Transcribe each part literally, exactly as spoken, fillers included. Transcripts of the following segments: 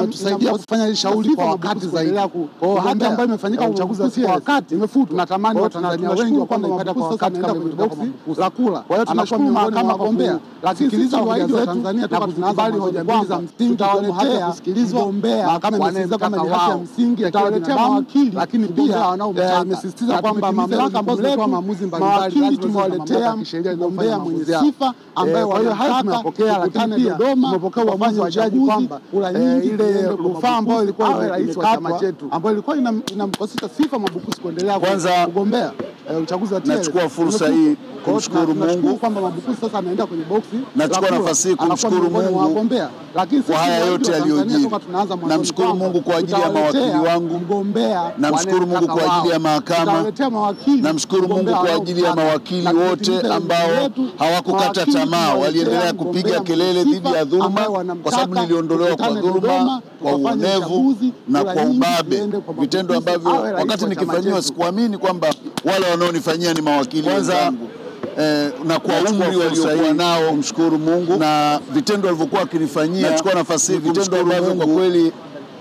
wametusaidia kufanya hili shauri kwa wakati zaidi. Kwa hata ambayo imefanyika uchaguzi kwa wakati imefutwa, natamani Watanzania wengi wapande ipata kwa wakati kama boksi la kula. Kwa hiyo tunashukuru kama gombea, lakini sikiliza waidi wa Tanzania tunazali hoja mbili za msingi, tutawaletea kusikilizwa gombea kama imesisitiza kama ni haki ya msingi, tutawaletea mawakili, lakini pia wanaomsisitiza kwamba mamlaka ambazo zitoa maamuzi mbalimbali lazima waletea gombea mwenye sifa ambaye wao haipokea. Lakini Dodoma tumepokea uamuzi wa jaji kwamba ile rufaa ambayo ilikuwa rais wa chama chetu ambayo ilikuwa inamkosesha sifa Mwabukusi kuendelea kugombea uchaguzi wa T L. Nachukua fursa hii kumshukuru Mungu kwamba Mwabukusi sasa ameenda kwenye boksi. Nachukua nafasi hii kumshukuru Mungu kwa haya yote aliyojiri. Namshukuru Mungu kwa ajili ya mawakili wangu, namshukuru Mungu kwa ajili ya mahakama, namshukuru Mungu kwa ajili ya mawakili wote ambao hawakukata tamaa, waliendelea kupiga kelele dhidi ya dhuluma, kwa sababu niliondolewa kwa dhuluma, kwa uonevu na kwa ubabe, vitendo ambavyo wakati nikifanyiwa sikuamini kwamba wale wanaonifanyia ni mawakili wangu. Eh, na kwa umri waliokuwa nao mshukuru Mungu na vitendo walivyokuwa wakinifanyia, nachukua nafasi vitendo ambavyo kwa kweli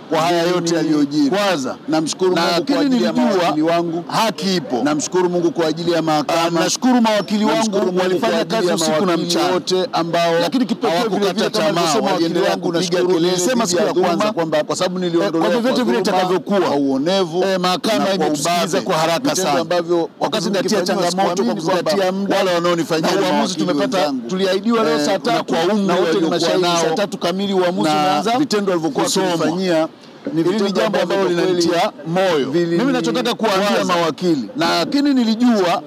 kwa haya yote yaliyojiri, kwanza namshukuru Mungu kwa ajili ya mawakili wangu, haki ipo, namshukuru Mungu kwa ajili ya mahakama, nashukuru mawakili wangu walifanya kazi usiku na mchana wote ambao lakini kipekee vile vile kama nimesema waliendelea kupiga kelele. Sema siku ya kwanza kwamba kwa sababu niliondolewa kwa vyote vile itakavyokuwa uonevu, mahakama imetusikiliza kwa haraka sana ambavyo wakati natia changamoto kwa kuzingatia muda wale wanaonifanyia uamuzi. Tumepata tuliahidiwa leo saa tatu kwa umma wote ni mashahidi saa tatu kamili uamuzi unaanza, vitendo walivyokuwa wakifanyia ni vile jambo ambalo linanitia moyo. Mimi ninachotaka kuambia mawakili, lakini nilijua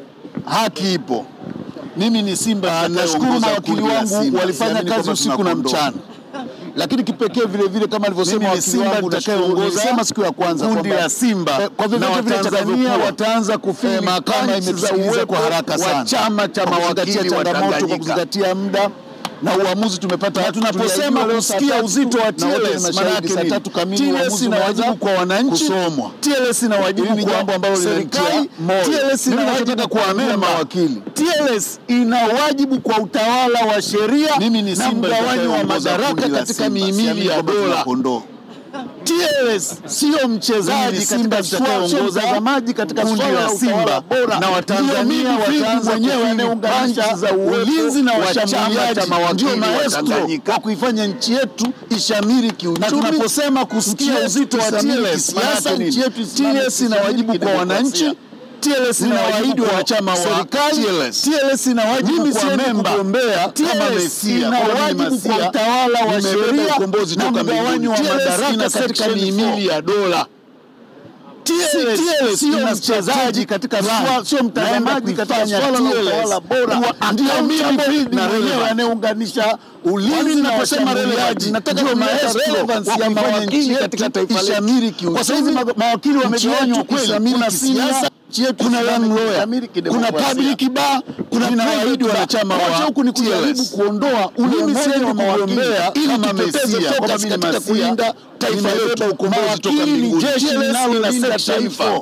haki ipo. Mimi ni Simba. Nashukuru mawakili wangu walifanya kazi usiku na mchana. Lakini kipekee vile vile kama alivyosema wakili wangu nitakayeongoza sema siku ya kwanza kundi la Simba kwa vile vile Tanzania wataanza kufanya mahakama imetusikiliza kwa haraka sana. Wa chama cha mawakili changamoto kwa kuzingatia muda na uamuzi tumepata. Na tunaposema kusikia uzito wa T L S, maana yake saa tatu kamili uamuzi na wajibu kwa wananchi kusomwa. T L S na wajibu ni jambo ambalo serikali, T L S na wajibu kwa mawakili, T L S ina wajibu kwa utawala wa sheria na mgawanyo wa madaraka katika mihimili ya dola. T L S sio mchezaji katika kuongoza maji katika swala la Simba na Watanzania wataanza wenyewe kuunganisha za ulinzi na washambuliaji wa mawakili wa Tanganyika kuifanya nchi yetu ishamiri kiuchumi. Tunaposema kusikia uzito wa T L S, nchi yetu T L S na wajibu kwa wananchi, T L S na wajibu kwa chama wa serikali, T L S na wajibu kwa memba, T L S na wajibu kwa utawala wa sheria na mgawanyo wa madaraka katika mihimili ya dola. T L S sio mchezaji katika swala, sio mtazamaji katika swala la utawala bora. Ndio mimi na wenyewe anayeunganisha ulinzi na kusema relevancy. Nataka maelezo ya mawakili katika taifa letu. Kwa sababu mawakili wamegawanywa kwa siasa, kuna landlord, kuna public bar, kuna waidi wa chama wa huku ni kujaribu kuondoa ulinzi wa mawakili ili tuteteze toka katika kulinda taifa letu hukumu kutoka mbinguni. Nalo la taifa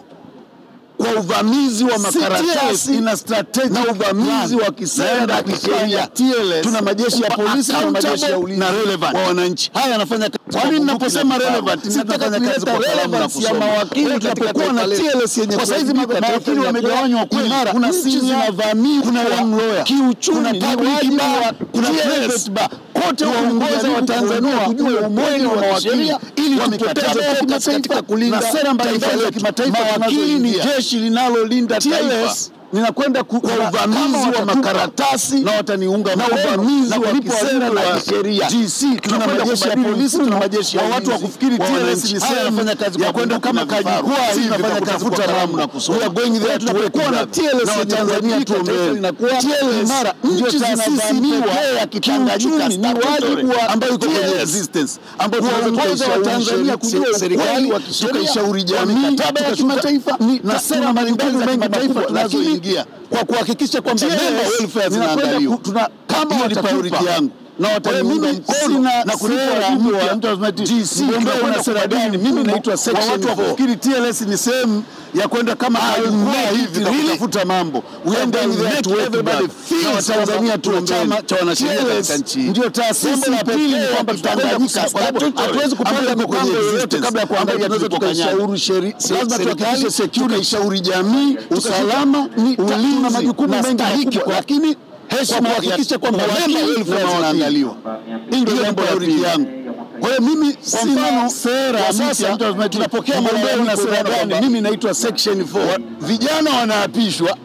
kwa uvamizi wa makaratasi ina strategy na uvamizi wa kisera kisheria. T L S tuna majeshi ya polisi na majeshi ya ulinzi na relevant kwa wananchi. Haya anafanya kwa nini ninaposema relevant ninataka kazi kwa relevance ya mawakili katika kuona T L S yenye kwa hizi mawakili wamegawanywa kwa imara, kuna senior na vamizi, kuna young lawyer kiuchumi, kuna public bar, kuna private bar. Wote waongoza wa Tanzania kujua umoja wa mawakili ili tupoteze katika kulinda sera mbalimbali za kimataifa. Mawakili ni jeshi linalolinda taifa. Ninakwenda kwa uvamizi wa makaratasi na wataniunga na uvamizi wa kisera na kisheria. G C tuna majeshi ya polisi, tuna majeshi ya watu wa kufikiri T L S ni sera inafanya kazi kwa kwenda kama kaji kwa inafanya kazi kwa ramu na kusoma going there. Tunakuwa na T L S ya Tanzania tu mbele inakuwa T L S mara nchi zinazozaniwa ya Kitanganyika ni wajibu ambao uko kwenye resistance ambao tunaongoza wa Tanzania kujua serikali wakishauri jamii katiba ya kimataifa na sera mbalimbali za kimataifa lazima kwa kuhakikisha kwamba member welfare zinaangaliwa. Tuna kama ni priority yangu na wataniunga mkono na kunipa mtu wa mtu wa D C ndio kuna sera gani? Mimi naitwa section watu wafikiri T L S ni sehemu ya kwenda kama alikuwa hivi na kutafuta mambo uende there to everybody feel Tanzania tu chama cha wanasheria katika nchi ndio taasisi ya pili kwamba tutanganyika kwa sababu hatuwezi kupanga mipango yote kabla ya kuangalia tunaweza tukashauri sheria lazima tuhakikishe security ishauri jamii usalama ni tuna majukumu mengi hiki lakini heshima kuhakikisha kwamba watu wanaangaliwa. Hii ndio jambo la uriki yangu. Kwa hiyo mimi kwa mfano sera sasa tunapokea maombi na sera gani? Mimi naitwa section four. Vijana wanaapishwa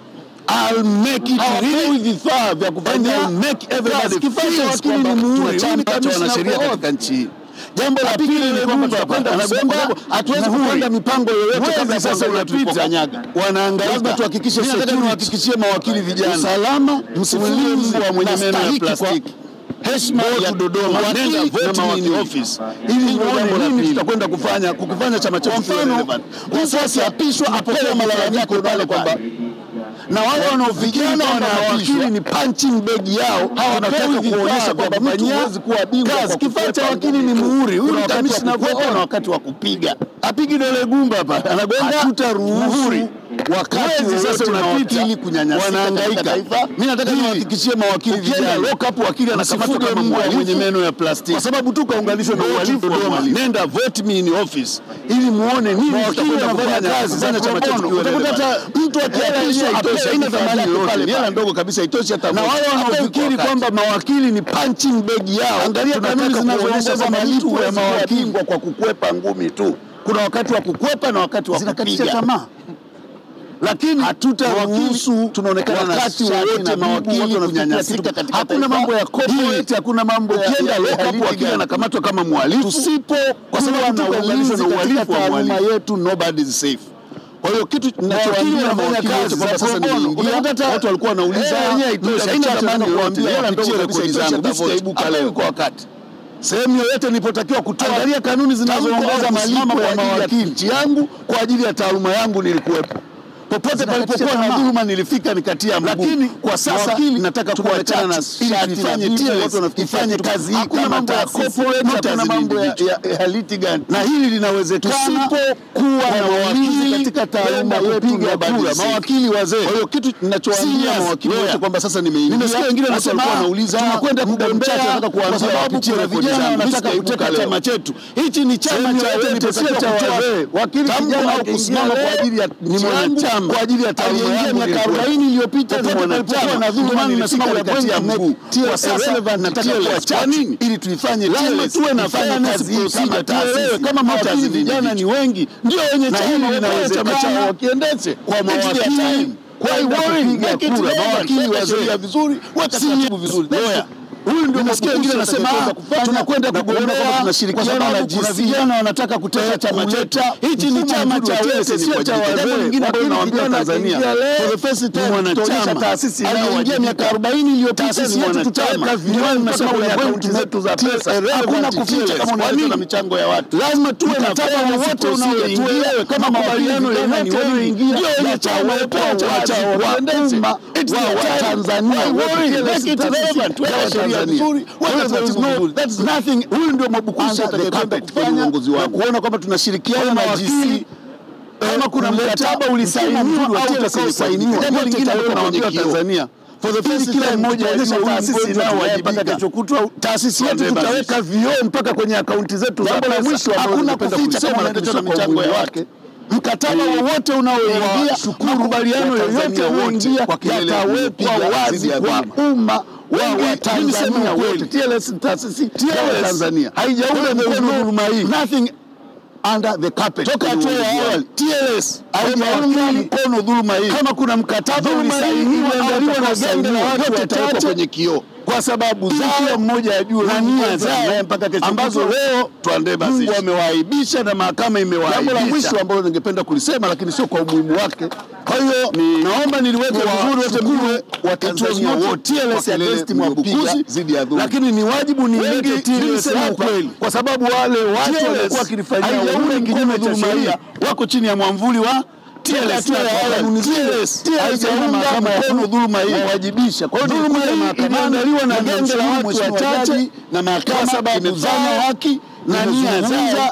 I'll make it real with the fire vya kufanya make everybody feel kwamba tunachama cha wanasheria katika nchi. Jambo la pili ni kwamba tunakwenda anasema hatuwezi kuenda mipango yoyote kama sasa unatupokanyaga. Wanaangalia lazima tuhakikishe security tuhakikishie mawakili vijana. Usalama msimwinzi wa mwenye meno ya plastiki. Heshima ya Dodoma nenda vote mawakili office. Hili ndio jambo la pili tutakwenda kufanya kukufanya chama cha mfano. Usasi apishwa apokea malalamiko pale kwamba na wale wanaovijana wanaowakili ni punching bag yao wanataka kuonyesha kwamba mtu hawezi kuwa bingwa kwa kifaa cha wakili ni muhuri huyu kamishna kwa na wakati wa kupiga apigi dole gumba hapa anagonga tutaruhusu wakati sasa unapita ili kunyanyasa wanahangaika. Mimi nataka niwahakikishie mawakili vijana lock up wakili anakamatwa kama mwenye meno ya plastiki kwa sababu tu kaunganishwa na uhalifu wa nenda vote me in office ili muone nini tutakwenda kufanya kazi sana chama cha mtu mtu akiapisha atoshi haina thamani yoyote ni ndogo kabisa itoshi hata na wale wanaofikiri kwamba mawakili ni punching bag yao angalia kanuni zinazoonyesha malipo ya mawakili kwa kukwepa ngumi tu kuna wakati wa kukwepa na wakati wa kupiga lakini hatutaruhusu tunaonekana wakati wote mawakili kunyanyasika katika hakuna mambo ya corporate hakuna mambo ukienda lockup wakili anakamatwa kama mhalifu tusipo kwa sababu tunaunganisha na uhalifu wa mali yetu nobody is safe. Kwa hiyo kitu ninachokiona mawakili wote kwa sasa ni ingia watu walikuwa wanauliza wenyewe itosha haina thamani kuambia yeye ndio rekodi zangu bisitaibuka leo kwa wakati sehemu yote nilipotakiwa kutoa angalia kanuni zinazoongoza malipo ya mawakili yangu kwa ajili ya taaluma yangu nilikuwepo popote palipokuwa na dhuluma nilifika nikatia mguu lakini kwa sasa nataka kuachana na shati fanye watu wanafikifanye kazi hii kama corporate na mambo ya litigant na hili linawezekana tusipokuwa na mawakili katika taaluma yetu ya baraza mawakili wazee. Kwa hiyo kitu ninachowaambia mawakili wote kwamba sasa nimeingia nimesikia wengine walikuwa wanauliza tunakwenda muda mchache nataka kuanzia wapitie rekodi zangu nataka kuteka chama chetu hichi ni chama cha wote sio cha wazee wakili vijana au kusimama kwa ajili ya ni mwanachama kwa ajili ya taaluma yangu ya arobaini iliyopita na mwanachama na dhuluma nimesema ulikatia mguu kwa sasa nataka kuacha nini ili tuifanye lazima tuwe nafanya kazi hii kama taasisi kama mtazi vijana ni wengi ndio wenye chama linawezekana chama wakiendeshe kwa mawakili kwa iwapo kura mawakili wazee vizuri watasatibu vizuri lawyer huyu ndio msikia wengine anasema tunakwenda kugombea kwamba tunashirikiana na G C vijana wanataka kuteka chama chetu hichi ni chama cha wote sio cha wazee wengine wanawaambia Tanzania for the first time wanachama taasisi inayoingia miaka arobaini iliyopita sisi tutaweka viwani na sababu ya akaunti zetu za pesa hakuna kuficha kama unaweza michango ya watu lazima tuwe na fanya wote unaoingia kama mabaliano ya nani wengi ndio wenye cha uwepo cha kuendesha wa Tanzania wote make it relevant nzuri wala nzuri that's nothing huyu ndio Mwabukusi atakayependa kufanya uongozi wangu kuona kwamba tunashirikiana na G C kama kuna mkataba ulisainiwa au utakaosainiwa jambo lingine linaonyesha Tanzania for the first kila mmoja aonyesha taasisi inayowajibika kitachokutwa taasisi yetu tutaweka vioo mpaka kwenye akaunti zetu za pesa hakuna kuficha kama anataka michango ya wake mkataba wowote unaoingia shukuru baliano yoyote unaoingia yatawekwa wazi kwa umma wa Tanzania wote T L S taasisi ya Tanzania haijaunda dhuluma hii nothing under the carpet toka tu awali T L S haijaunga mkono dhuluma hii kama kuna mkataba ulisainiwa andaliwa na genge la watu watatu kwenye kioo kwa sababu zao mmoja ajue nia zao mpaka kesho ambazo leo tuande basi Mungu amewaaibisha na mahakama imewaaibisha. Jambo la mwisho ambalo ningependa kulisema lakini sio kwa umuhimu wake. Kwa hiyo naomba niliweke vizuri wote mwe wa Tanzania wote T L S against Mwabukusi zidi ya dhuluma. Lakini ni wajibu ni nige T L S kweli kwa sababu wale watu walikuwa wakifanyia wale kinyume cha sheria wako chini ya mwamvuli wa T L S dhuluma hii wajibisha. Kwa hiyo dhuluma hii inaandaliwa na genge la watu wachache na mahakama imefanya haki na nia nzuri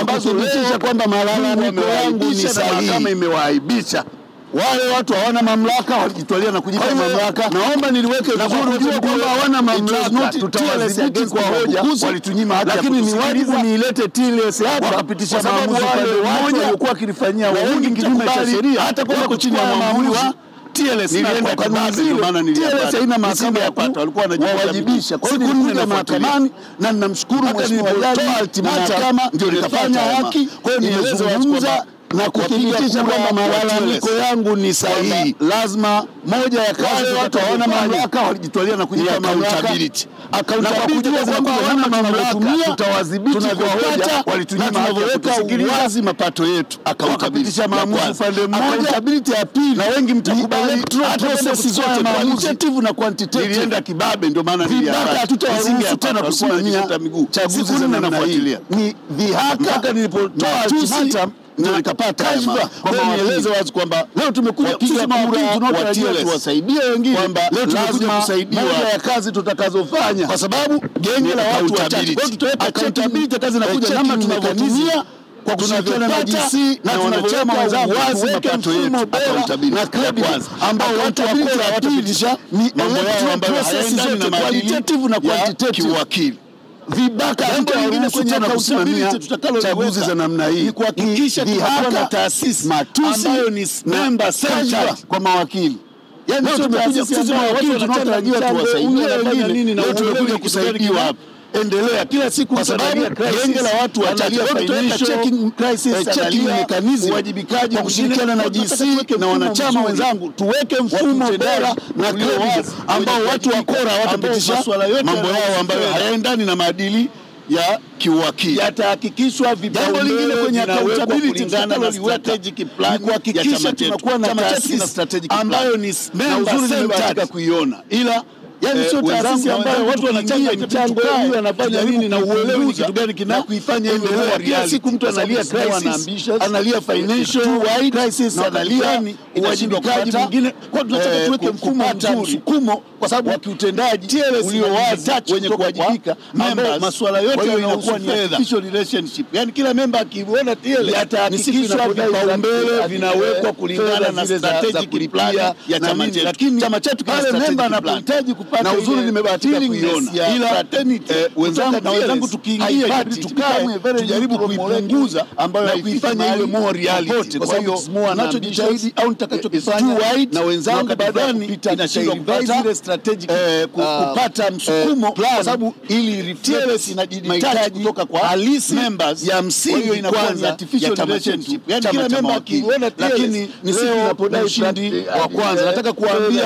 ambazo zilisha kwamba malalani yangu ni sahihi kama imewaaibisha. Wale watu hawana mamlaka wakitwalia na kujipa mamlaka. Naomba niliweke vizuri kwamba hawana mamlaka, tutawazidiki kwa hoja walitunyima haki, lakini ni wajibu niilete T L S hapa kupitisha maamuzi pale mmoja alikuwa akilifanyia wengi kinyume cha sheria, hata kwa kuchini ya maamuzi wa T L S. Nilienda kwa maazili maana nilienda T L S haina mahakama ya kwata, walikuwa wanajibisha. Kwa hiyo nilikuja mahakamani na ninamshukuru mheshimiwa jaji mahakama ndio nikapata haki. Kwa hiyo nimezungumza na kuthibitisha kwamba malalamiko yangu ni sahihi. Lazima moja ya kazi watu hawana mamlaka walijitolea na kujipa mamlaka akaunta kujua kwamba hawana mamlaka, tutawadhibiti kwa hoja walitunyima haki mapato yetu. Akautabidisha maamuzi pande moja, ability ya pili na wengi mtakubali process zote qualitative na quantitative. Nilienda kibabe ndio maana niliharaka, hatutawaruhusu tena kusimamia chaguzi za namna hii. Ni dhihaka nilipotoa ultimatum ndio nikapata kashfa. Kwa nieleze wazi kwamba leo tumekuja kupiga kura, tunatarajia tuwasaidie wengine, kwamba leo tumekuja kusaidiwa kwa kazi tutakazofanya, kwa sababu genge la watu wachache. Kwa hiyo tutaweka accountability kazi inakuja kama tunavyotumia kwa kushirikiana na D C na wanachama wenzangu wazi mapato yetu na credit ambao watu wakora watapitisha ni mambo yao ambayo hayaendani na qualitative na quantitative kiwakili. Vibaka mtu mwingine kutaka kusimamia chaguzi za namna hii ni kuhakikisha tutakuwa na taasisi ambayo ni member center kwa mawakili. Yaani tumekuja sisi mawakili tunatarajiwa tuwasaidie wengine na tumekuja kusaidiwa hapa. Endelea kila siku kwa sababu genge la watu wachache tutaweka checking crisis checking mechanism, uwajibikaji kushirikiana na D C na wanachama wenzangu, tuweke mfumo bora na credit ambao watu wakora watapitisha mambo yao ambayo hayaendani na maadili ya kiwakili yatahakikishwa. Vibao lingine kwenye accountability kulingana na strategic plan ya chama chetu, chama chetu na strategic plan ambayo ni nzuri, nimetaka kuiona ila yaani sio taasisi ambayo watu wanachanga mchango huyu anafanya nini na uelewi ni kitu gani kina kuifanya hiyo reality. Kila siku mtu analia crisis, analia financial crisis, analia uwajibikaji mwingine. Kwa tunataka tuweke mfumo mzuri, msukumo kwa sababu wa kiutendaji ulio wazi wenye kuwajibika, ambao masuala yote yanakuwa ni official relationship. Yaani kila member akiona T L S yatahakikishwa vipaumbele vinawekwa kulingana na strategic plan ya chama chetu. Lakini chama chetu kina strategic plan na uzuri nimebahatika kuiona, ila wenzangu na wenzangu tukiingia tukae tujaribu kuipunguza ambayo kuifanya iwe more reality. Kwa hiyo tunachojitahidi au nitakachokifanya na wenzangu baadhi inashindwa kupata strategic kupata msukumo, kwa sababu ili reflect mahitaji kutoka kwa halisi members ya msingi inakuwa artificial relationship. Yaani kila member akiona lakini ni sisi tunapodai ushindi wa kwanza. Nataka kuambia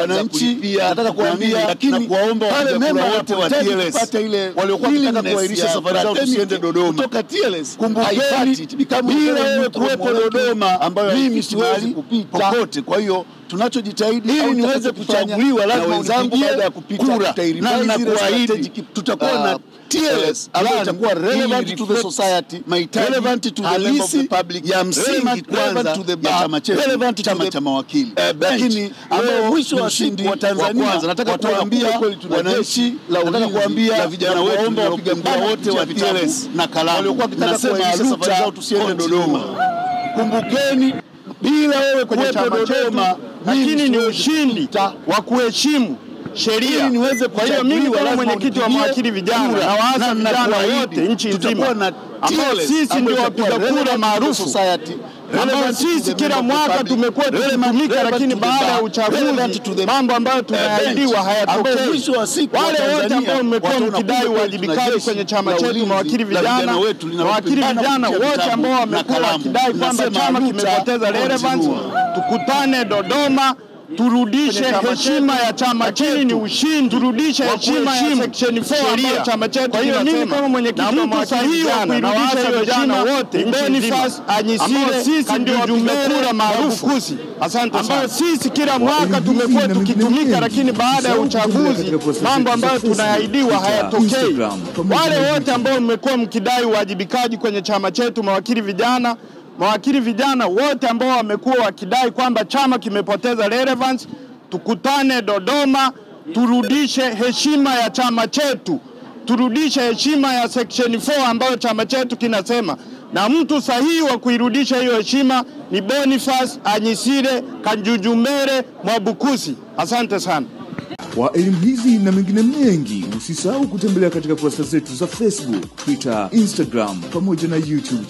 wananchi, nataka kuambia lakini kuwaomba wale wote wa T L S pata ile waliokuwa wanataka kuahirisha safari zao tusiende Dodoma kutoka T L S, kumbukeni bila kuwepo Dodoma ambayo mimi siwezi kupita popote. Kwa hiyo tunachojitahidi ili niweze kuchaguliwa lazima wenzangu baada ya kupita tutairimaza na kuahidi tutakuwa na T L S ambayo itakuwa relevant to the society, relevant to the member of the public ya msingi kwanza ya chama chetu, relevant chama cha mawakili. Lakini ambao mwisho wa ushindi wa Tanzania, nataka kuambia wananchi, nataka kuambia vijana wetu, naomba wapiga kura wote wa T L S na kalamu waliokuwa kitaka kuahirisha safari zao tusiende Dodoma, kumbukeni bila wewe kwenye chama chetu, lakini ni ushindi wa kuheshimu sheria niweze. Kwa hiyo mimi kama mwenyekiti wa mawakili vijana na waasa vijana wote nchi nzima ambao sisi ndio wapiga kura maarufu society, ambao sisi kila mwaka tumekuwa tunatumika, lakini baada ya uchaguzi mambo ambayo tunaahidiwa hayatokei. Wale wote ambao mmekuwa mkidai uwajibikaji kwenye chama chetu, mawakili vijana mawakili vijana wote ambao wamekuwa wakidai kwamba chama kimepoteza relevance, tukutane Dodoma turudishe heshima ya chama chetu. Ni ushindi, turudishe heshima ya section nne ya chama chetu. Kwa hiyo mimi kama mwenyekiti wa mawakili na waasa vijana wote Boniface Ajisile Kanjunjumere Mwabukusi, asante sana, sisi kila mwaka tumekuwa tukitumika, lakini baada ya uchaguzi mambo ambayo tunaahidiwa hayatokei. Wale wote ambao mmekuwa mkidai uwajibikaji kwenye chama chetu, mawakili vijana mawakili vijana wote ambao wamekuwa wakidai kwamba chama kimepoteza relevance, tukutane Dodoma, turudishe heshima ya chama chetu, turudishe heshima ya section four ambayo chama chetu kinasema. Na mtu sahihi wa kuirudisha hiyo heshima ni Boniface Ajisile Kanjunjumere Mwabukusi. Asante sana. Kwa elimu hizi na mengine mengi, usisahau kutembelea katika kurasa zetu za Facebook, Twitter, Instagram pamoja na YouTube.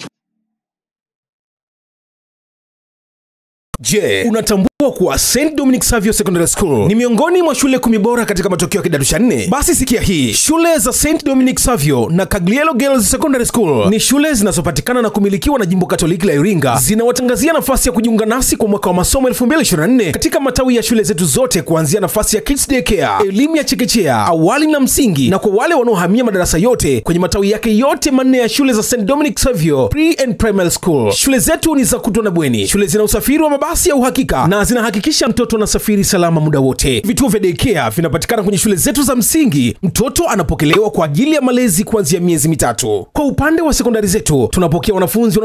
Je, unatambua kuwa Saint Dominic Savio Secondary School ni miongoni mwa shule kumi bora katika matokeo ya kidato cha nne? Basi sikia hii. Shule za Saint Dominic Savio na Kaglielo Girls Secondary School ni shule zinazopatikana na kumilikiwa na Jimbo Katoliki la Iringa. Zinawatangazia nafasi ya kujiunga nasi kwa mwaka wa masomo elfu mbili ishirini na nne katika matawi ya shule zetu zote, kuanzia nafasi ya kids daycare, elimu ya chekechea, awali na msingi, na kwa wale wanaohamia madarasa yote kwenye matawi yake yote manne ya shule za Saint Dominic Savio Pre and Primary School. Shule zetu ni za kutwa na bweni. Shule zina usafiri wa basi ya uhakika na zinahakikisha mtoto anasafiri salama muda wote. Vituo vya daycare vinapatikana kwenye shule zetu za msingi. Mtoto anapokelewa kwa ajili ya malezi kuanzia miezi mitatu. Kwa upande wa sekondari zetu tunapokea wanafunzi